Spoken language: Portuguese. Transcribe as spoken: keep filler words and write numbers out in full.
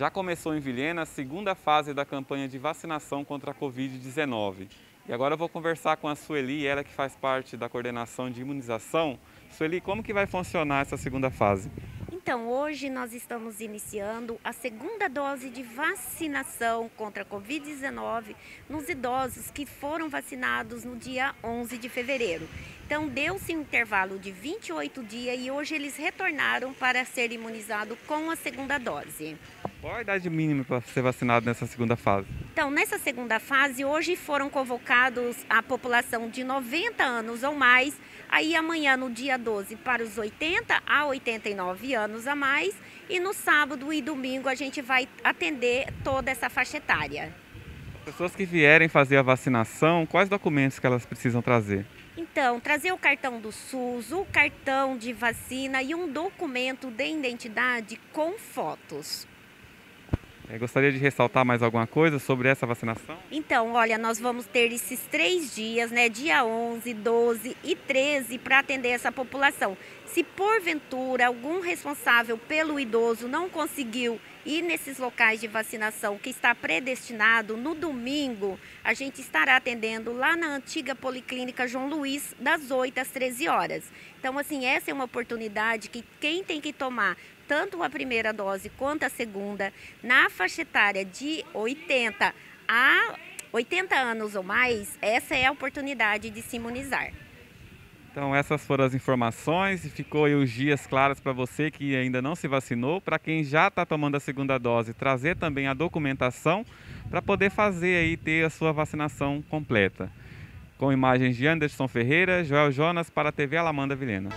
Já começou em Vilhena a segunda fase da campanha de vacinação contra a Covid dezenove. E agora eu vou conversar com a Sueli, ela que faz parte da coordenação de imunização. Sueli, como que vai funcionar essa segunda fase? Então, hoje nós estamos iniciando a segunda dose de vacinação contra a Covid dezenove nos idosos que foram vacinados no dia onze de fevereiro. Então, deu-se um intervalo de vinte e oito dias e hoje eles retornaram para ser imunizados com a segunda dose. Qual a idade mínima para ser vacinado nessa segunda fase? Então, nessa segunda fase, hoje foram convocados a população de noventa anos ou mais, aí amanhã, no dia doze, para os oitenta a oitenta e nove anos a mais, e no sábado e domingo a gente vai atender toda essa faixa etária. Pessoas que vierem fazer a vacinação, quais documentos que elas precisam trazer? Então, trazer o cartão do SUS, o cartão de vacina e um documento de identidade com fotos. Eu gostaria de ressaltar mais alguma coisa sobre essa vacinação? Então, olha, nós vamos ter esses três dias, né, dia onze, doze e treze, para atender essa população. Se porventura algum responsável pelo idoso não conseguiu ir nesses locais de vacinação que está predestinado, no domingo a gente estará atendendo lá na antiga Policlínica João Luiz, das oito às treze horas. Então, assim, essa é uma oportunidade que quem tem que tomar tanto a primeira dose quanto a segunda, na faixa etária de oitenta a oitenta anos ou mais, essa é a oportunidade de se imunizar. Então essas foram as informações e ficou aí os dias claros para você que ainda não se vacinou, para quem já está tomando a segunda dose, trazer também a documentação para poder fazer aí, ter a sua vacinação completa. Com imagens de Anderson Ferreira, Joel Jonas para a T V Alamanda Vilhena.